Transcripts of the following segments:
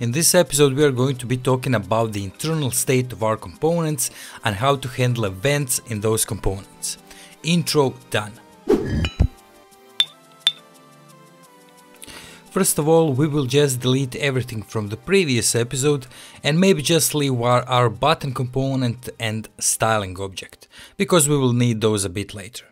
In this episode we are going to be talking about the internal state of our components and how to handle events in those components. Intro done. First of all, we will just delete everything from the previous episode and maybe just leave our button component and styling object, because we will need those a bit later.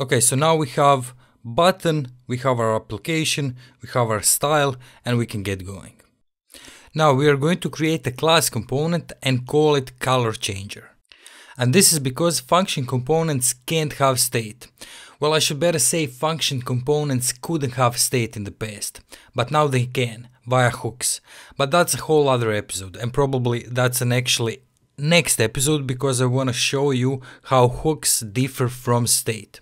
Okay, so now we have button, we have our application, we have our style, and we can get going. Now we are going to create a class component and call it Color Changer. And this is because function components can't have state. Well, I should better say function components couldn't have state in the past, but now they can, via hooks. But that's a whole other episode, and probably that's an actually next episode, because I want to show you how hooks differ from state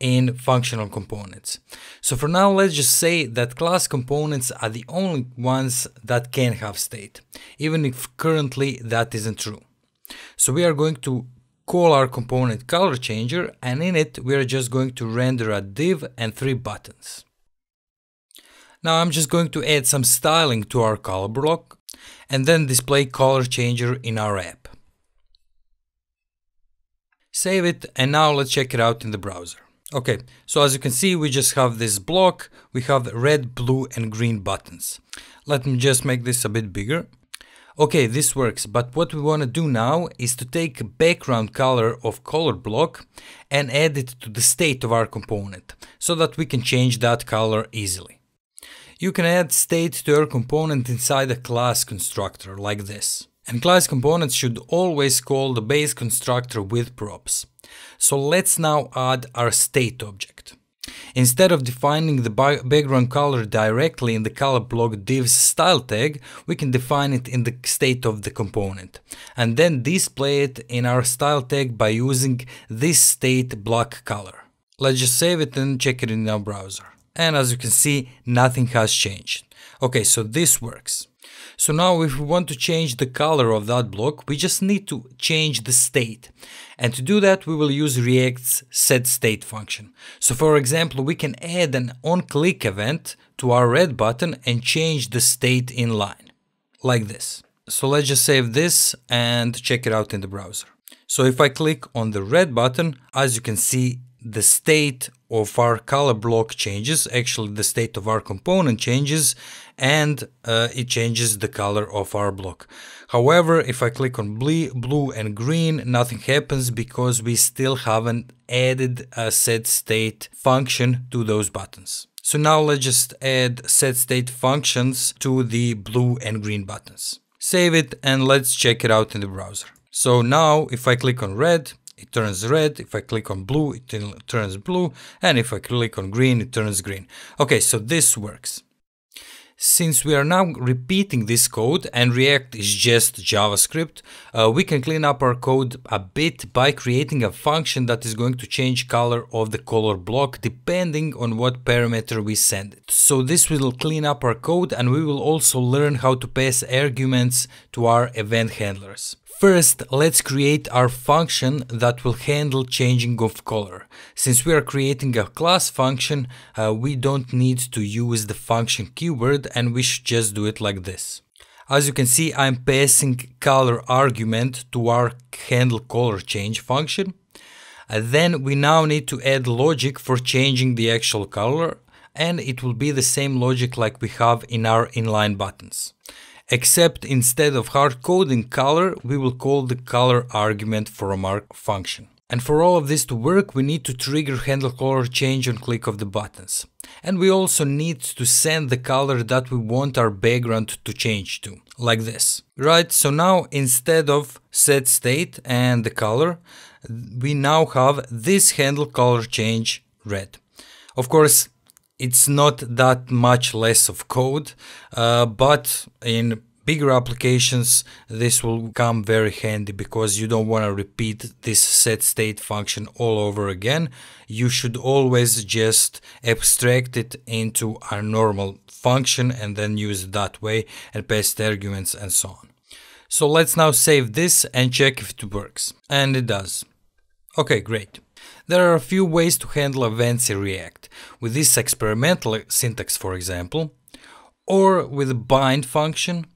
in functional components. So for now, let's just say that class components are the only ones that can have state, even if currently that isn't true. So we are going to call our component Color Changer, and in it we are just going to render a div and 3 buttons. Now I'm just going to add some styling to our color block and then display Color Changer in our app. Save it, and now let's check it out in the browser. Okay, so as you can see, we just have this block, we have red, blue and green buttons. Let me just make this a bit bigger. Okay, this works, but what we want to do now is to take background color of color block and add it to the state of our component, so that we can change that color easily. You can add state to your component inside a class constructor, like this. And class components should always call the base constructor with props. So let's now add our state object. Instead of defining the background color directly in the color block div's style tag, we can define it in the state of the component and then display it in our style tag by using this state block color. Let's just save it and check it in our browser. And as you can see, nothing has changed. Okay, so this works. So now if we want to change the color of that block, we just need to change the state. And to do that, we will use React's setState function. So for example, we can add an onClick event to our red button and change the state inline, like this. So let's just save this and check it out in the browser. So if I click on the red button, as you can see, the state of our color block changes, actually the state of our component changes, and it changes the color of our block. However, if I click on blue and green, nothing happens because we still haven't added a setState function to those buttons. So now let's just add setState functions to the blue and green buttons. Save it and let's check it out in the browser. So now if I click on red, it turns red, if I click on blue, it turns blue, and if I click on green, it turns green. Okay, so this works. Since we are now repeating this code and React is just JavaScript, we can clean up our code a bit by creating a function that is going to change color of the color block depending on what parameter we send it. So this will clean up our code, and we will also learn how to pass arguments to our event handlers. First, let's create our function that will handle changing of color. Since we are creating a class function, we don't need to use the function keyword, and we should just do it like this. As you can see, I'm passing color argument to our handle color change function. Then we now need to add logic for changing the actual color, and it will be the same logic like we have in our inline buttons. Except instead of hard coding color, we will call the color argument from our function. And for all of this to work, we need to trigger handle color change on click of the buttons. And we also need to send the color that we want our background to change to, like this. Right, so now instead of set state and the color, we now have this handle color change red. Of course, it's not that much less of code, but in bigger applications this will come very handy, because you don't want to repeat this setState function all over again. You should always just abstract it into a normal function and then use it that way and paste arguments and so on. So let's now save this and check if it works. And it does. Okay, great. There are a few ways to handle events in React, with this experimental syntax for example, or with a bind function,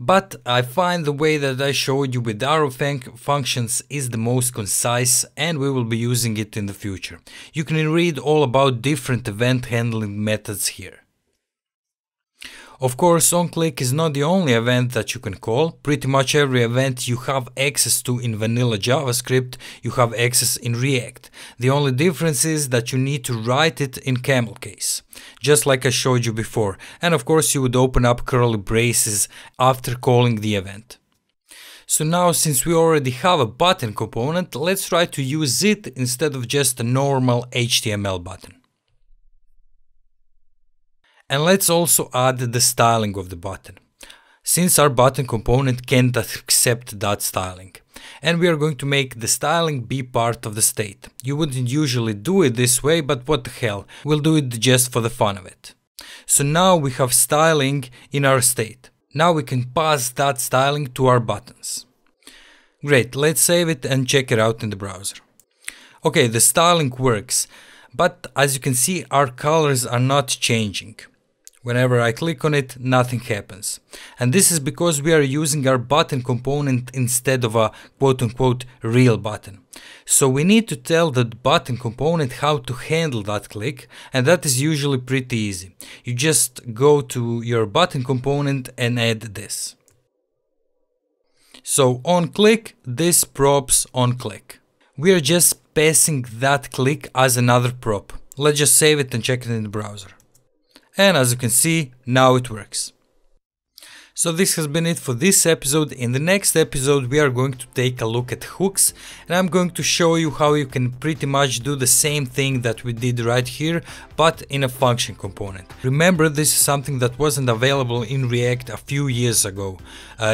but I find the way that I showed you with arrow functions is the most concise, and we will be using it in the future. You can read all about different event handling methods here. Of course, onClick is not the only event that you can call. Pretty much every event you have access to in vanilla JavaScript, you have access in React. The only difference is that you need to write it in camel case, just like I showed you before. And of course, you would open up curly braces after calling the event. So now, since we already have a button component, let's try to use it instead of just a normal HTML button. And let's also add the styling of the button, since our button component can't accept that styling. And we are going to make the styling be part of the state. You wouldn't usually do it this way, but what the hell, we'll do it just for the fun of it. So now we have styling in our state. Now we can pass that styling to our buttons. Great, let's save it and check it out in the browser. Okay, the styling works, but as you can see, our colors are not changing. Whenever I click on it, nothing happens. And this is because we are using our button component instead of a quote-unquote real button. So we need to tell the button component how to handle that click, and that is usually pretty easy. You just go to your button component and add this. So onClick, this props onClick. We are just passing that click as another prop. Let's just save it and check it in the browser. And as you can see, now it works. So this has been it for this episode. In the next episode, we are going to take a look at hooks, and I'm going to show you how you can pretty much do the same thing that we did right here, but in a function component. Remember, this is something that wasn't available in React a few years ago.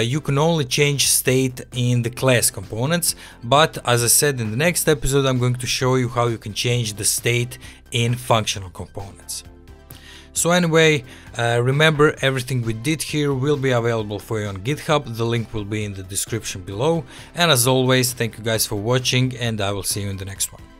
You can only change state in the class components, but as I said, in the next episode, I'm going to show you how you can change the state in functional components. So anyway, remember, everything we did here will be available for you on GitHub. The link will be in the description below. And as always, thank you guys for watching, and I will see you in the next one.